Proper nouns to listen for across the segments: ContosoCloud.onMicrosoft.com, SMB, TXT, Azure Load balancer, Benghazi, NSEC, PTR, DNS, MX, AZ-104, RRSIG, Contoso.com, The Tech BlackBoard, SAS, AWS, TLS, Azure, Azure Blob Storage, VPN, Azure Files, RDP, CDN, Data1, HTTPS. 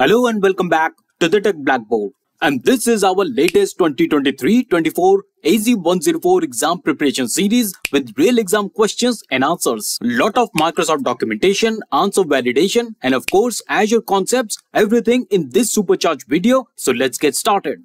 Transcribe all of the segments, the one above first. Hello and welcome back to The Tech BlackBoard, and this is our latest 2023-24 AZ-104 exam preparation series with real exam questions and answers. Lot of Microsoft documentation, answer validation and of course Azure concepts, everything in this supercharged video. So let's get started.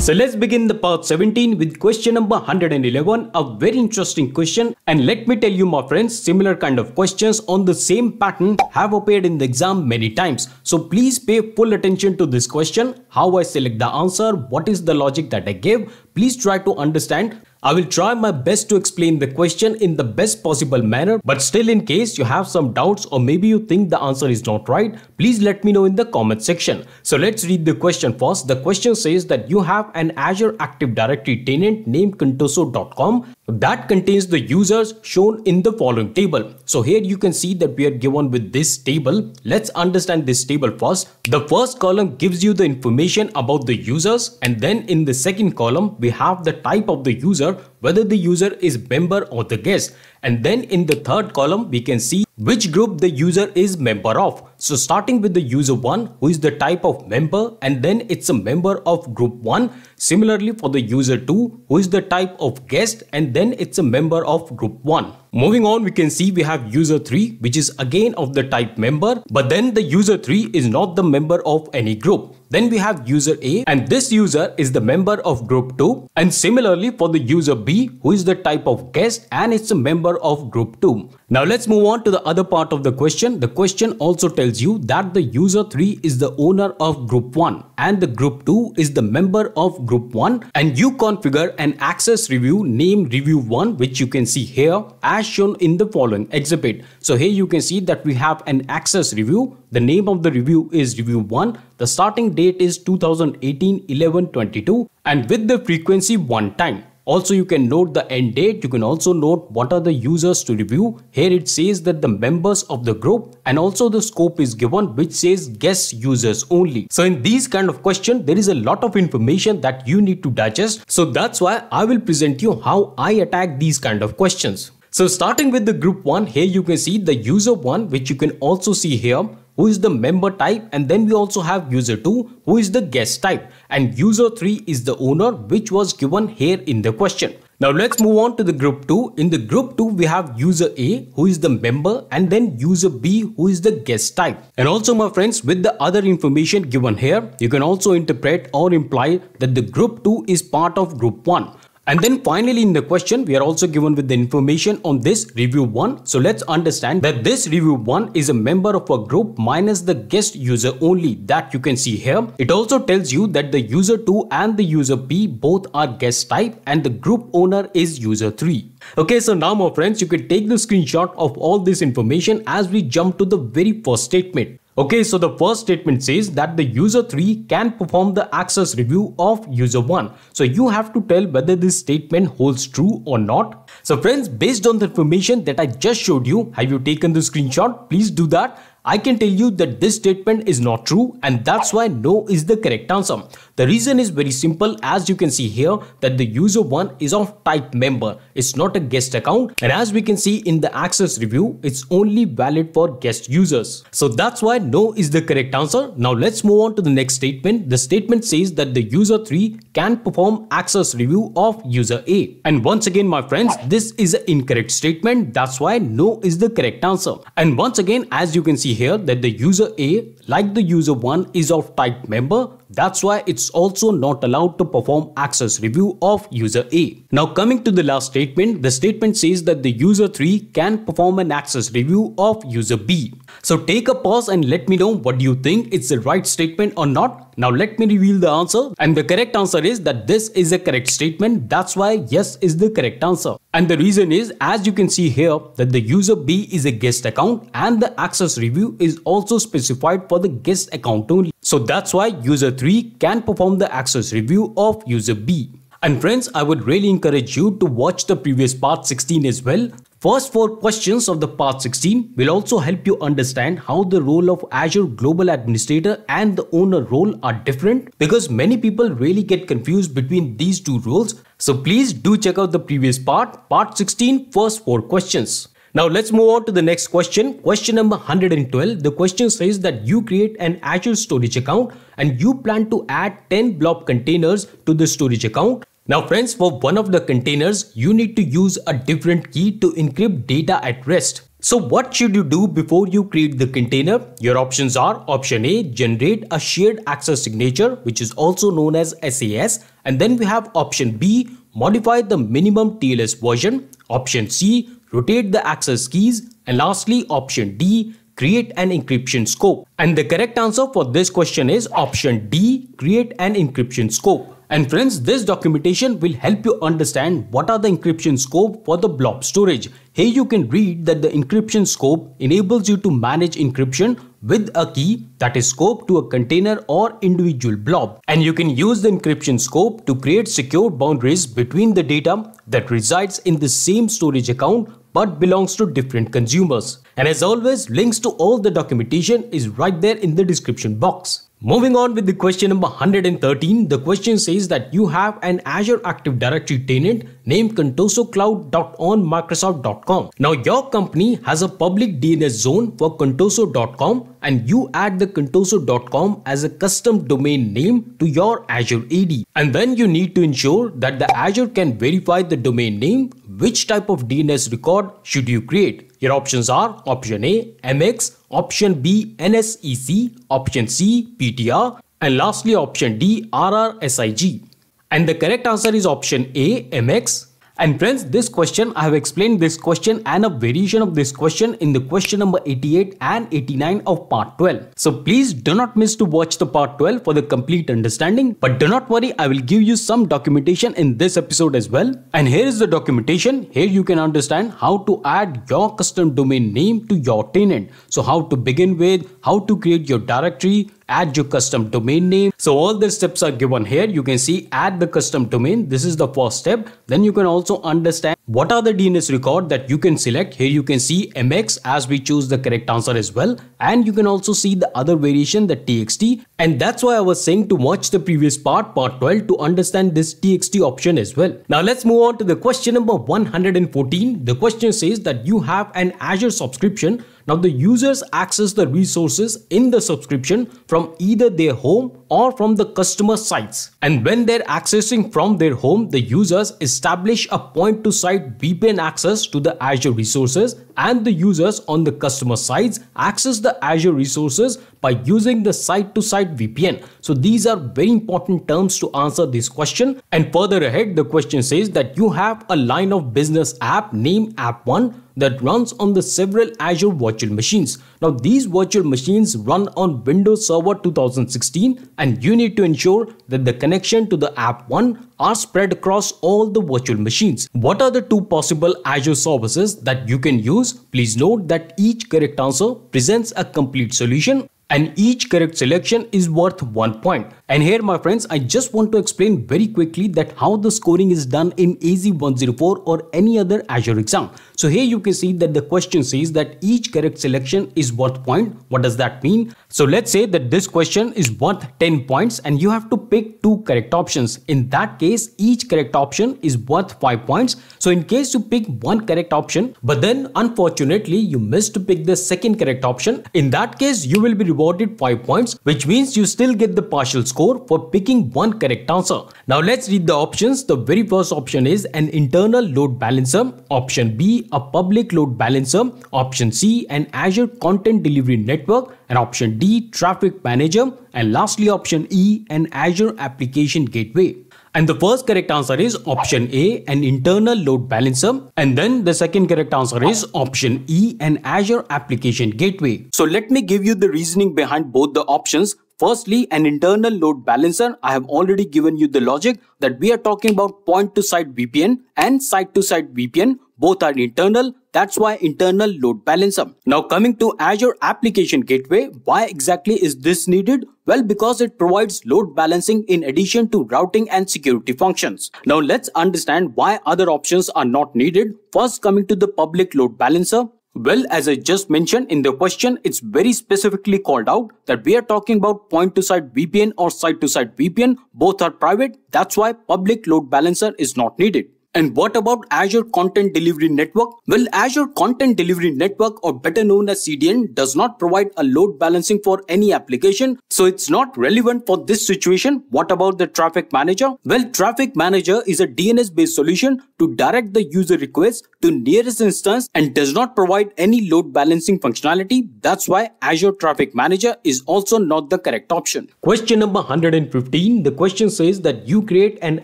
So let's begin the part 17 with question number 111, a very interesting question, and let me tell you my friends, similar kind of questions on the same pattern have appeared in the exam many times. So please pay full attention to this question, how I select the answer, what is the logic that I give, please try to understand. I will try my best to explain the question in the best possible manner, but still in case you have some doubts or maybe you think the answer is not right, please let me know in the comment section. So let's read the question first. The question says that you have an Azure Active Directory tenant named Contoso.com that contains the users shown in the following table. So here you can see that we are given with this table. Let's understand this table first. The first column gives you the information about the users, and then in the second column we have the type of the user, whether the user is member or the guest, and then in the third column we can see which group the user is member of. So starting with the user 1, who is the type of member, and then it's a member of group 1. Similarly for the user 2, who is the type of guest, and then it's a member of group 1. Moving on, we can see we have user 3, which is again of the type member, but then the user 3 is not the member of any group. Then we have user A, and this user is the member of group 2. And similarly for the user B, who is the type of guest, and it's a member of group 2. Now let's move on to the other part of the question. The question also tells you that the user 3 is the owner of group 1 and the group 2 is the member of group 1, and you configure an access review named review 1, which you can see here as shown in the following exhibit. So here you can see that we have an access review. The name of the review is review 1. The starting date is 2018-11-22 and with the frequency 1 time. Also, you can note the end date. You can also note what are the users to review. Here it says that the members of the group, and also the scope is given, which says guest users only. So in these kind of question, there is a lot of information that you need to digest. So that's why I will present you how I attack these kind of questions. So starting with the group 1, here you can see the user 1, which you can also see here, who is the member type, and then we also have user 2, who is the guest type, and user 3 is the owner, which was given here in the question. Now let's move on to the group 2. In the group 2 we have user A, who is the member, and then user B, who is the guest type. And also my friends, with the other information given here, you can also interpret or imply that the group 2 is part of group 1. And then finally in the question, we are also given with the information on this review 1. So let's understand that this review 1 is a member of a group minus the guest user only that you can see here. It also tells you that the user 2 and the user B both are guest type and the group owner is user 3. Okay, so now my friends, you can take the screenshot of all this information as we jump to the very first statement. Okay, so the first statement says that the user 3 can perform the access review of user 1. So you have to tell whether this statement holds true or not. So friends, based on the information that I just showed you, have you taken the screenshot? Please do that. I can tell you that this statement is not true, and that's why no is the correct answer. The reason is very simple, as you can see here that the user 1 is of type member. It's not a guest account, and as we can see in the access review, it's only valid for guest users. So that's why no is the correct answer. Now let's move on to the next statement. The statement says that the user 3 can perform access review of user A. And once again my friends, this is an incorrect statement. That's why no is the correct answer. And once again, as you can see here that the user A, like the user 1, is of type member. That's why it's also not allowed to perform access review of user A. Now coming to the last statement, the statement says that the user 3 can perform an access review of user B. So take a pause and let me know what do you think, it's the right statement or not. Now let me reveal the answer, and the correct answer is that this is a correct statement. That's why yes is the correct answer. And the reason is, as you can see here, that the user B is a guest account and the access review is also specified for the guest account only. So that's why user 3 can perform the access review of user B. And friends, I would really encourage you to watch the previous part 16 as well. First 4 questions of the part 16 will also help you understand how the role of Azure Global Administrator and the owner role are different, because many people really get confused between these two roles. So please do check out the previous part, part 16, first 4 questions. Now let's move on to the next question. Question number 112. The question says that you create an Azure storage account and you plan to add 10 blob containers to the storage account. Now friends, for one of the containers, you need to use a different key to encrypt data at rest. So what should you do before you create the container? Your options are option A, generate a shared access signature, which is also known as SAS. And then we have option B, modify the minimum TLS version. Option C, rotate the access keys. And lastly, option D, create an encryption scope. And the correct answer for this question is option D, create an encryption scope. And friends, this documentation will help you understand what are the encryption scope for the blob storage. Here you can read that the encryption scope enables you to manage encryption with a key that is scoped to a container or individual blob. And you can use the encryption scope to create secure boundaries between the data that resides in the same storage account but belongs to different consumers. And as always, links to all the documentation is right there in the description box. Moving on with the question number 113, the question says that you have an Azure Active Directory tenant named ContosoCloud.onMicrosoft.com. Now your company has a public DNS zone for Contoso.com and you add the Contoso.com as a custom domain name to your Azure AD. And then you need to ensure that the Azure can verify the domain name. Which type of DNS record should you create? Your options are option A, MX, option B, NSEC, option C, PTR, and lastly option D, RRSIG. And the correct answer is option A, MX. And friends, this question, I have explained this question and a variation of this question in the question number 88 and 89 of part 12. So please do not miss to watch the part 12 for the complete understanding. But do not worry, I will give you some documentation in this episode as well. And here is the documentation. Here you can understand how to add your custom domain name to your tenant. So how to begin with, how to create your directory, add your custom domain name. So all the steps are given here. You can see add the custom domain. This is the first step. Then you can also understand what are the DNS record that you can select. Here you can see MX as we choose the correct answer as well. And you can also see the other variation, the TXT. And that's why I was saying to watch the previous part, part 12, to understand this TXT option as well. Now let's move on to the question number 114. The question says that you have an Azure subscription. Now the users access the resources in the subscription from either their home or from the customer sites. And when they're accessing from their home, the users establish a point-to-site VPN access to the Azure resources, and the users on the customer sites access the Azure resources by using the site-to-site VPN. So these are very important terms to answer this question. And further ahead, the question says that you have a line of business app named App1 that runs on the several Azure virtual machines. Now these virtual machines run on Windows Server 2016, and you need to ensure that the connection to the App1 are spread across all the virtual machines. What are the two possible Azure services that you can use? Please note that each correct answer presents a complete solution, and each correct selection is worth 1 point. And here my friends, I just want to explain very quickly that how the scoring is done in AZ-104 or any other Azure exam. So here you can see that the question says that each correct selection is worth 1 point. What does that mean? So let's say that this question is worth 10 points and you have to pick 2 correct options. In that case, each correct option is worth 5 points. So in case you pick one correct option, but then unfortunately you missed to pick the second correct option, in that case, you will be rewarded 5 points, which means you still get the partial score for picking one correct answer. Now let's read the options. The very first option is an internal load balancer, option B, a public load balancer, option C, an Azure Content Delivery Network, and option D, traffic manager, and lastly option E, an Azure Application Gateway. And the first correct answer is option A, an internal load balancer. And then the second correct answer is option E, an Azure Application Gateway. So let me give you the reasoning behind both the options. Firstly, an internal load balancer, I have already given you the logic that we are talking about point-to-site VPN and site-to-site VPN. Both are internal. That's why internal load balancer. Now coming to Azure Application Gateway, why exactly is this needed? Well, because it provides load balancing in addition to routing and security functions. Now let's understand why other options are not needed. First, coming to the public load balancer. Well, as I just mentioned in the question, it's very specifically called out that we are talking about point-to-site VPN or site-to-site VPN. Both are private. That's why public load balancer is not needed. And what about Azure Content Delivery Network? Well, Azure Content Delivery Network, or better known as CDN, does not provide a load balancing for any application, so it's not relevant for this situation. What about the Traffic Manager? Well, Traffic Manager is a DNS-based solution to direct the user request to nearest instance and does not provide any load balancing functionality. That's why Azure Traffic Manager is also not the correct option. Question number 115. The question says that you create an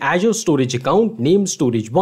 Azure storage account named StorageOne.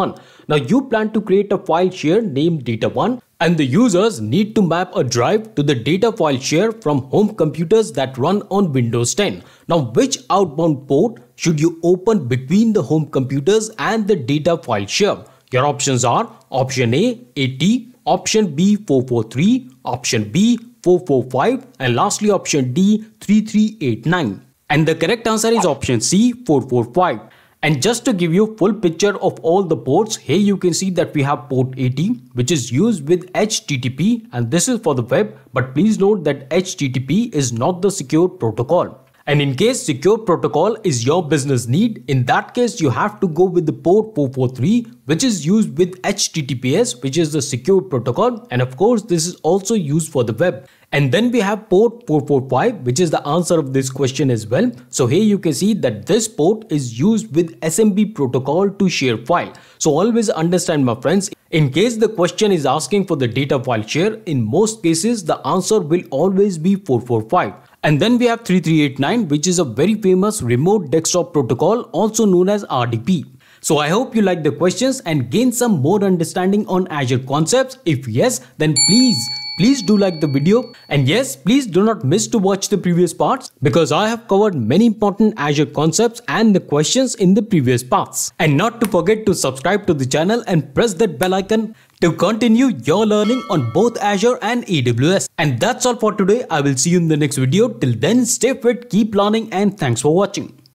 Now you plan to create a file share named Data1, and the users need to map a drive to the data file share from home computers that run on Windows 10. Now, which outbound port should you open between the home computers and the data file share? Your options are option A, 80, option B, 443, option B, 445, and lastly option D, 3389. And the correct answer is option C, 445. And just to give you full picture of all the ports, here you can see that we have port 80, which is used with HTTP, and this is for the web, but please note that HTTP is not the secure protocol. And in case secure protocol is your business need, in that case you have to go with the port 443, which is used with HTTPS, which is the secure protocol, and of course this is also used for the web. And then we have port 445, which is the answer of this question as well. So here you can see that this port is used with SMB protocol to share file. So always understand, my friends, in case the question is asking for the data file share, in most cases the answer will always be 445. And then we have 3389, which is a very famous remote desktop protocol, also known as RDP. So I hope you like the questions and gain some more understanding on Azure concepts. If yes, then please do like the video, and yes, please do not miss to watch the previous parts, because I have covered many important Azure concepts and the questions in the previous parts. And not to forget to subscribe to the channel and press that bell icon to continue your learning on both Azure and AWS. And that's all for today. I will see you in the next video. Till then, stay fit, keep learning, and thanks for watching.